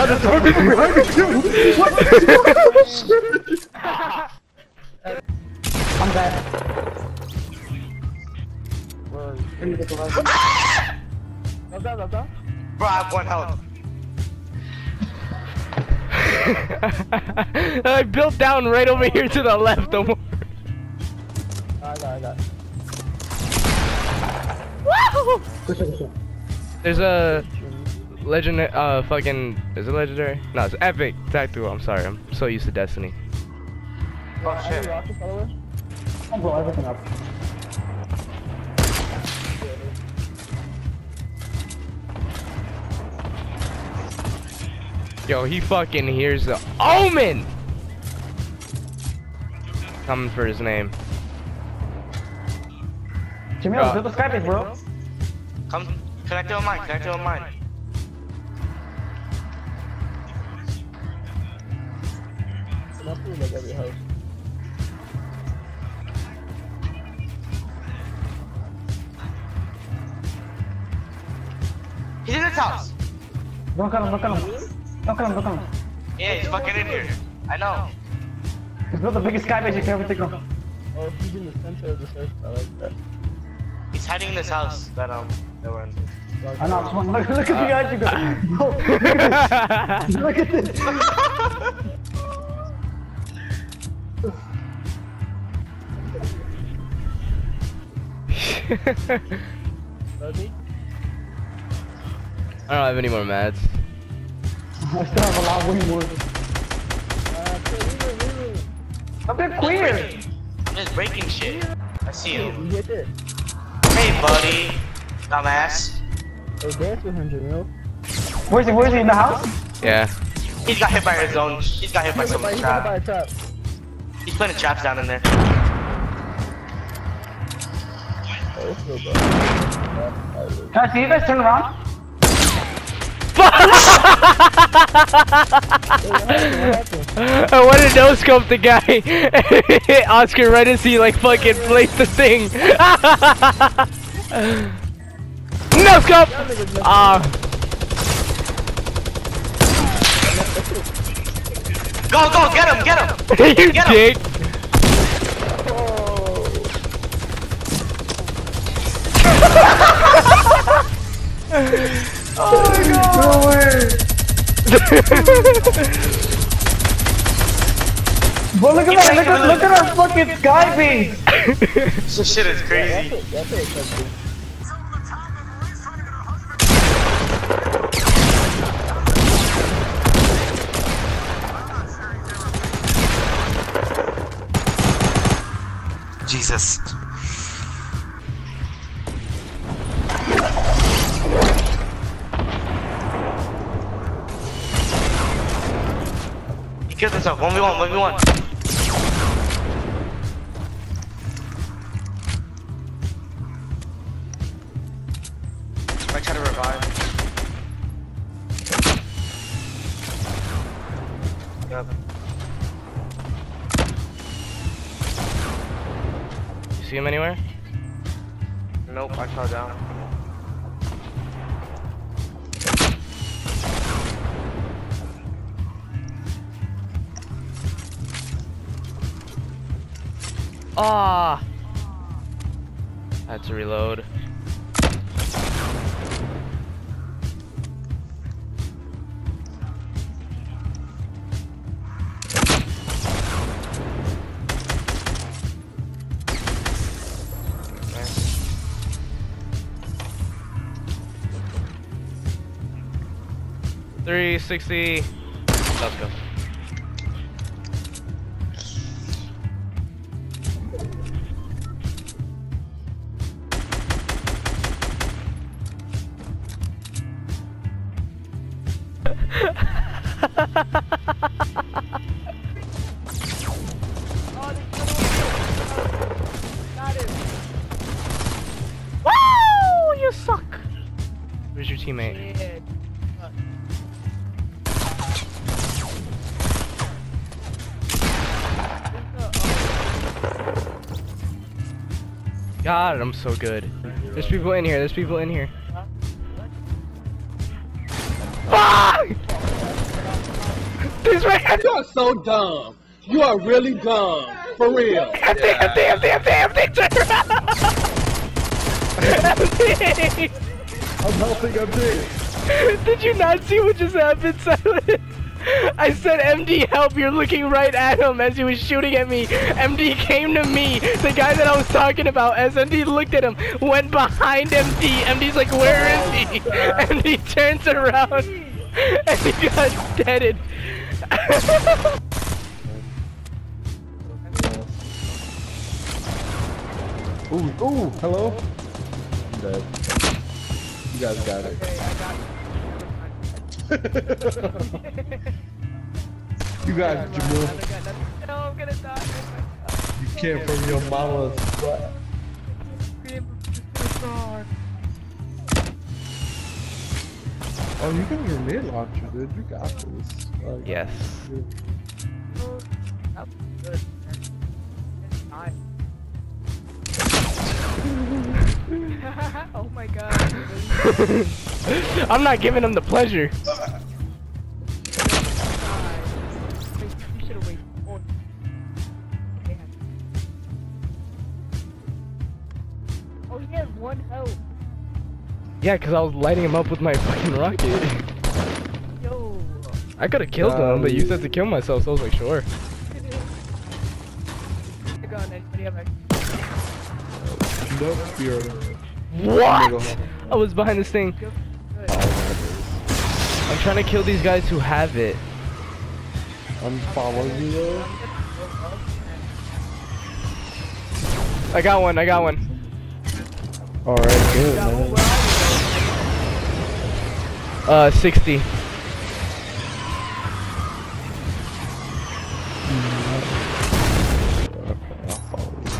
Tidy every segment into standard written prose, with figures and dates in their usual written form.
God, there's more people behind me too! What? I'm dead. Bro, I have one health. I built down right over here to the left. Don't worry. I got. There's a legend. Fucking. Is it legendary? No, it's epic. Tactical. I'm sorry. I'm so used to Destiny. Oh shit. I'm blowing everything up. Yo, he fucking hears the omen! Coming for his name. Jameel, do the Skype, bro. Come, connect it on mine, connect it on mine. He's in his house! Don't come, don't come. Don't come, don't come. Yeah, he's fucking in here. I know. He's not the biggest guy, but you can everything on. Oh, he's in the center of the circle. I like that. He's hiding in this house that we're in. I know. Look at the guy. You go. Look at this. Look at this. I don't have any more mats. I still have a lot way more. I'm a bit queer! I'm just breaking shit. I see you. Hey buddy! Dumbass. Hey, dance with him, Jameel. Where's he? Where's he? In the house? Yeah. He's got hit by his own. He's got hit by someone's trap. He's putting traps down in there. Can I see you guys turn around? I wanted to no scope the guy. Oscar, right as he like fucking placed the thing. No scope. Ah. Go, go, get him, get him. You get dick. Him. Oh my god! No way. Well, look at that! Look at our fucking sky beam! This shit is crazy. Jesus. Kill this up, 1v1, 1v1. I try to revive. Got him. You see him anywhere? Nope, I fell down. Ah, I had to reload. Okay. 360. Let's go. Woo! You suck! Where's your teammate? Shit. God, I'm so good. There's people in here, there's people in here. Fuck! He's right here. You are so dumb. You are really dumb. For real. Yeah. I'm dead. I'm helping, I'm dead. Did you not see what just happened, Silent? I said, MD, help, you're looking right at him as he was shooting at me. MD came to me, the guy that I was talking about. As MD looked at him, went behind MD. MD's like, where is he? MD turns around and he got deaded. Ooh, ooh, hello? I'm dead. You guys got it. Okay, I got it. You guys, Jameel. No, I'm gonna die. You came from your mama's butt. Oh, you can grenade launcher, dude. You got this. Like, yes. Oh my god. I'm not giving him the pleasure. Oh, he has one health. Yeah, cause I was lighting him up with my fucking rocket. Yo. I could have killed him, but you said to kill myself, so I was like, sure. Nope, what? I was behind this thing. I'm trying to kill these guys who have it. I'm following you though. I got one. Alright, good man. 60.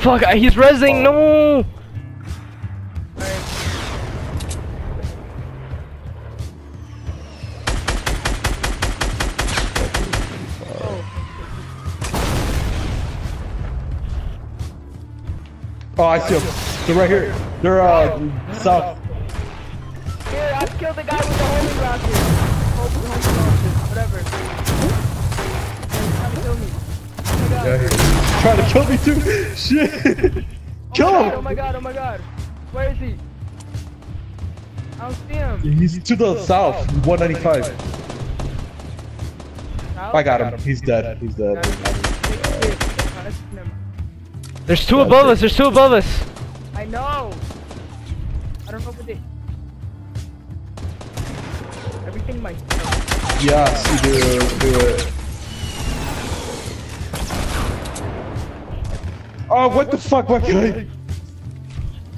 Fuck, he's rezzing, no! Oh, I see them. They're right here. They're south. Here, I killed the guy with the homing rocket. Whatever. Trying to kill me. Yeah, trying to kill me too. Shit. Oh, kill him. God, oh my god. Where is he? I don't see him. He's to the south. 195. I got him. He's dead. There's two above us. I know. I don't know what they. Everything might. Yes, you do it. Oh, what the fuck, my guy? I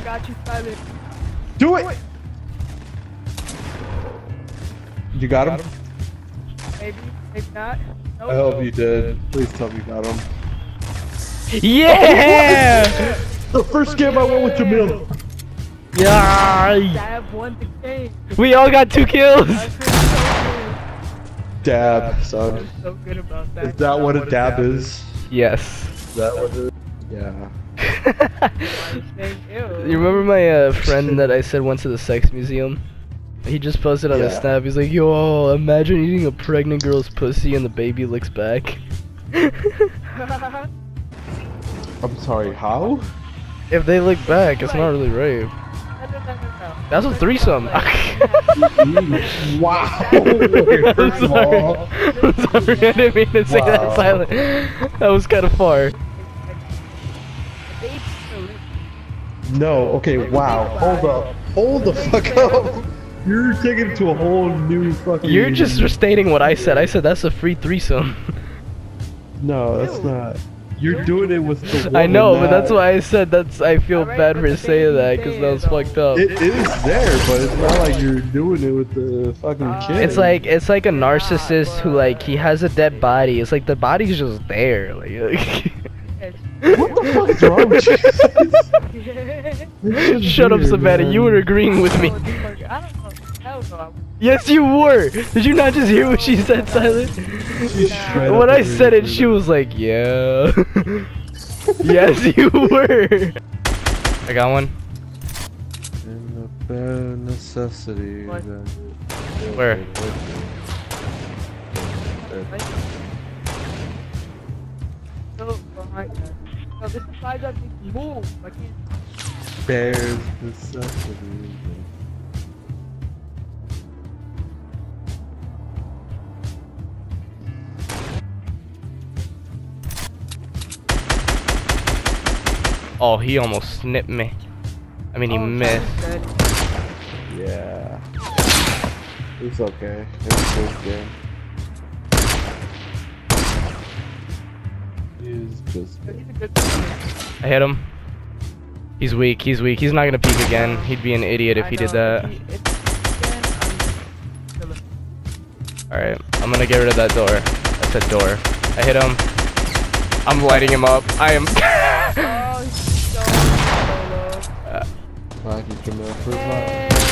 got you, Silas. Do it. You got him? Maybe not. Nope. I hope you did. Please tell me you got him. Yeah! The first game I went with Jameel. Yeah. We all got 2 kills. Dab, son. So good about that. Is that what a dab is? Yes. Is that what it is? Yeah. You remember my friend that I said went to the sex museum? He just posted on a snap. He's like, yo, imagine eating a pregnant girl's pussy and the baby licks back. I'm sorry, how? If they look back, it's not really rape. That's a threesome. Wow. I'm sorry, I didn't mean to say that, Silent. That was kind of far. No, okay, wow. Hold the fuck up. You're taking it to a whole new fucking... You're just restating what I said. I said that's a free threesome. No, that's not. You're doing it with the woman. I know, but that's why I said that's. I feel bad for saying that because that was fucked up. It is there, but it's not like you're doing it with the fucking kid. It's like a narcissist who like he has a dead body. It's like the body's just there. Like what the fuck is wrong with you? Shut up, Savannah. You were agreeing with me. Yes, you were. Did you not just hear what she said, Silent? When I said it, she was like, "Yeah." Yes, you were. I got one. In the bare necessity. Where? Like, so this implies that we move. I can't. There's the subsidy. Oh, he almost snipped me. I mean, he missed. Yeah. It's okay. It's okay. He's just good. I hit him. He's weak. He's weak. He's not gonna peek again. He'd be an idiot if he did that. Alright. I'm gonna get rid of that door. That's a door. I hit him. I'm lighting him up. I am.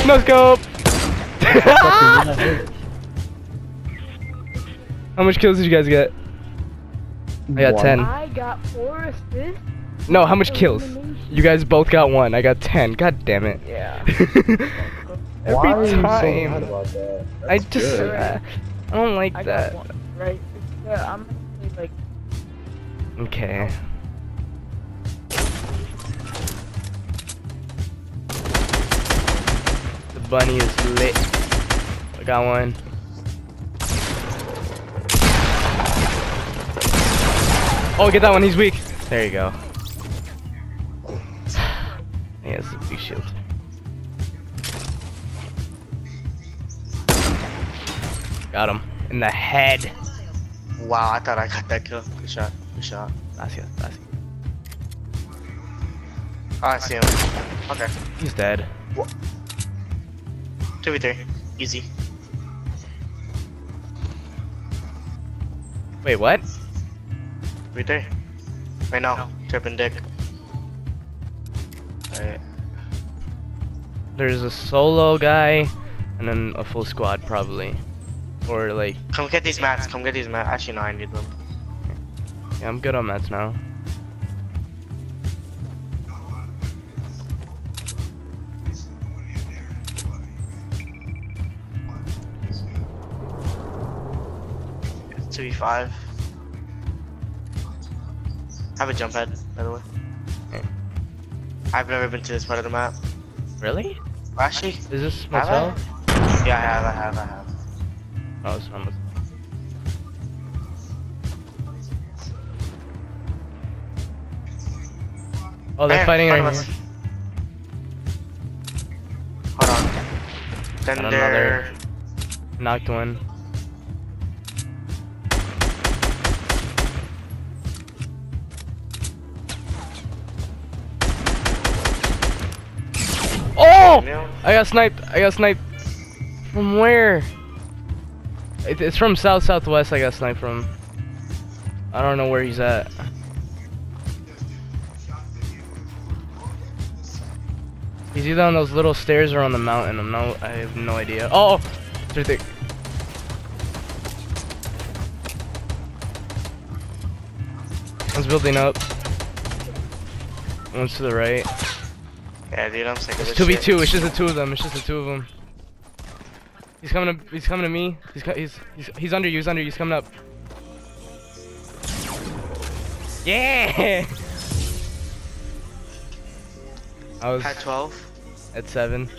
No scope! How much kills did you guys get? I got 10. I got 4 assists. No, how much kills? You guys both got 1. I got 10. God damn it. Yeah. Every time. I just. I don't like that. Right? I'm like. Okay. Bunny is lit. I got one. Oh, get that one. He's weak. There you go. He has a big shield. Got him in the head. Wow, I thought I got that kill. Good shot. Good shot. Nice. Oh, I see him. Okay. He's dead. What? 2v3, easy. Wait, what? 2v3. Right now, no. Turpin dick. Alright. There's a solo guy, and then a full squad probably. Or like... Come get these mats, come get these mats. Actually no, I need them. Yeah, I'm good on mats now. Five. I have a jump head, by the way. Okay. I've never been to this part of the map. Really? Actually, is this myself? Yeah, I have. Oh, it's almost. Oh, they're fighting right here. Hold on. Then they're knocked one. I got sniped. From where? It's from southwest. I got sniped from. I don't know where he's at. He's either on those little stairs or on the mountain. I have no idea. Oh, it's right there. One's building up. One's to the right. Yeah, dude, I'm sick of this. It's 2v2. Shit. It's just the two of them. He's coming to me. He's under you. He's coming up. Yeah. I was at 12. At 7.